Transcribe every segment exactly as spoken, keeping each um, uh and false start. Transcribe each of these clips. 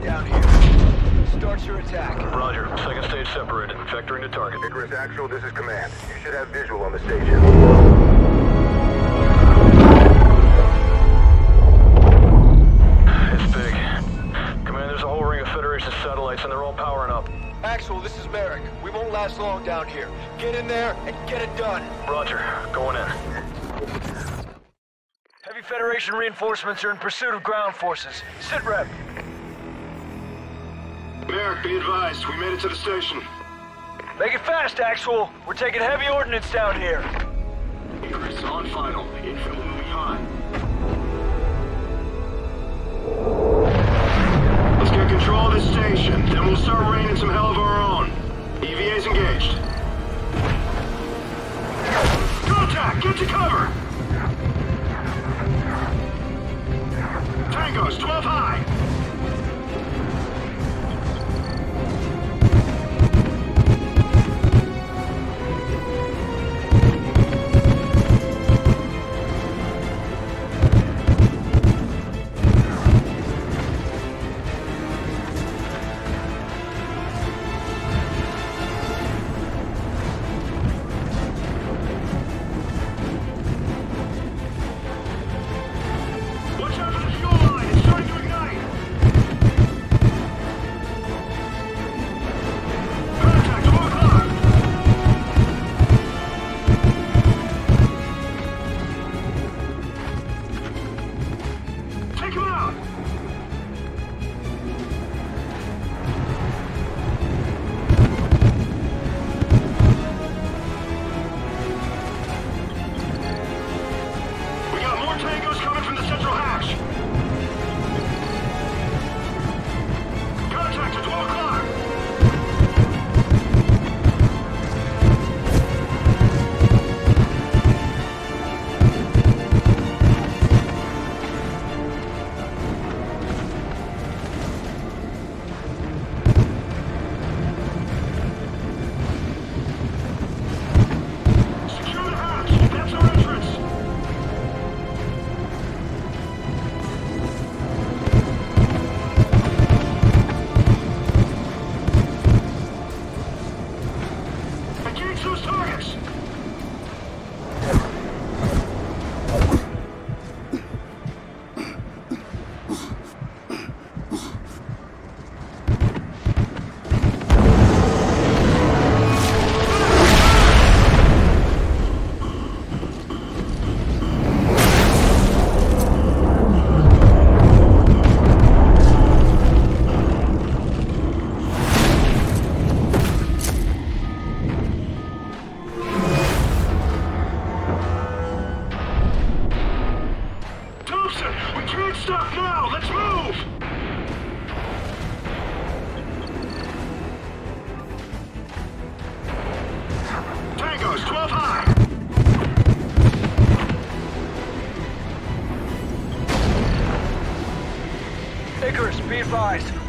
flag down here. Start your attack. Roger. Second stage separated. Vectoring to target. Icarus Actual, this is command. You should have visual on the station. And they're all powering up. Axel, this is Merrick. We won't last long down here. Get in there and get it done. Roger. Going in. Heavy Federation reinforcements are in pursuit of ground forces. Sit rep. Merrick, be advised. We made it to the station. Make it fast, Axel. We're taking heavy ordnance down here. Icarus on final. Infill moving on. Control this station, then we'll start raining some hell of our own. E V A's engaged. Contact! Get to cover! Tango's twelve high!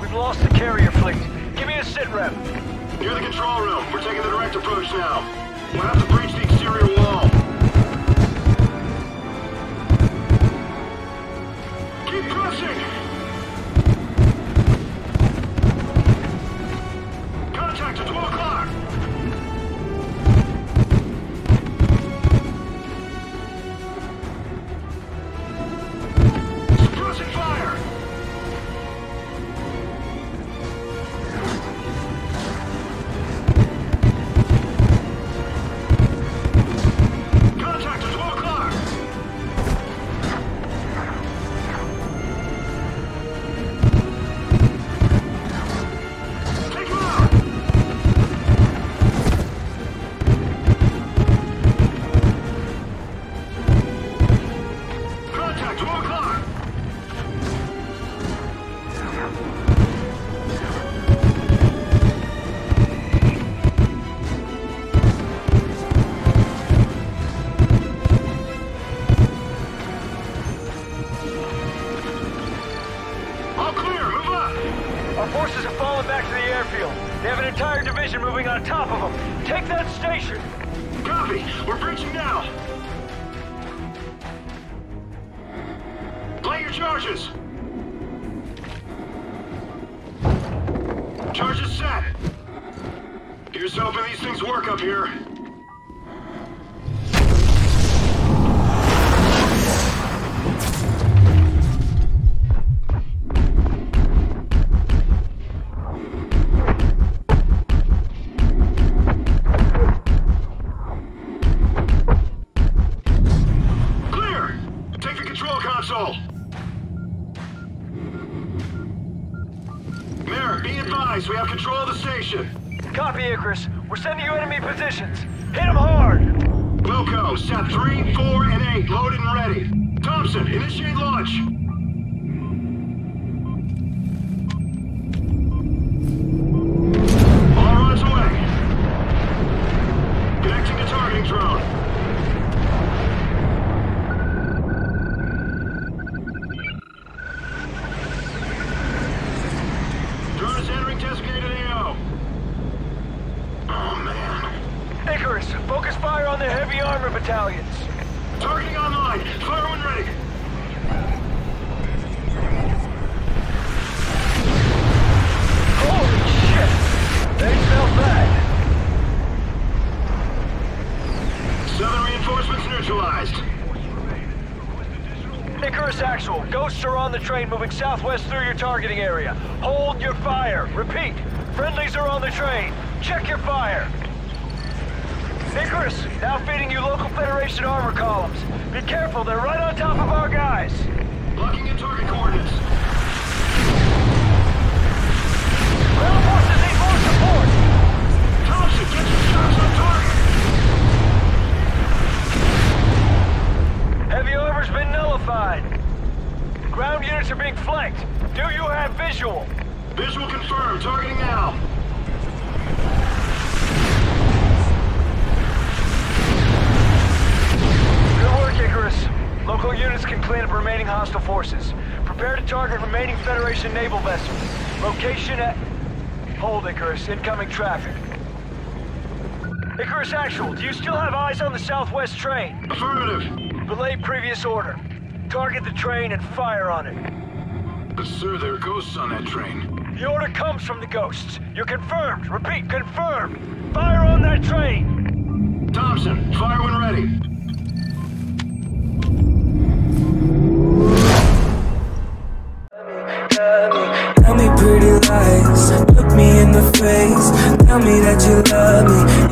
We've lost the carrier fleet. Give me a sit rep. Near the control room. We're taking the direct approach now. We'll have to breach the exterior wall. Keep pressing! Contact at twelve o'clock! Charges! Charges set. Here's hoping these things work up here. We have control of the station. Copy, Icarus. We're sending you enemy positions. Hit them hard! Wilco, set three, four, and eight, loaded and ready. Thompson, initiate launch. All runs away. Connecting to targeting drone. Focus fire on the heavy armor battalions. Targeting online. Fire when ready. Holy shit! They fell bad. Southern reinforcements neutralized. Icarus Actual, ghosts are on the train moving southwest through your targeting area. Hold your fire. Repeat. Friendlies are on the train. Check your fire. Icarus, now feeding you local Federation armor columns. Be careful, they're right on top of our guys. Locking in target coordinates. Ground forces need more support. Thompson, get your shots on target. Heavy armor's been nullified. Ground units are being flanked. Do you have visual? Visual confirmed. Targeting now. Icarus, local units can clean up remaining hostile forces. Prepare to target remaining Federation naval vessels. Location at... Hold, Icarus. Incoming traffic. Icarus Actual, do you still have eyes on the southwest train? Affirmative. Relay previous order. Target the train and fire on it. But sir, there are ghosts on that train. The order comes from the ghosts. You're confirmed. Repeat, confirmed. Fire on that train! Thompson, fire when ready. Tell me pretty lies, look me in the face, tell me that you love me.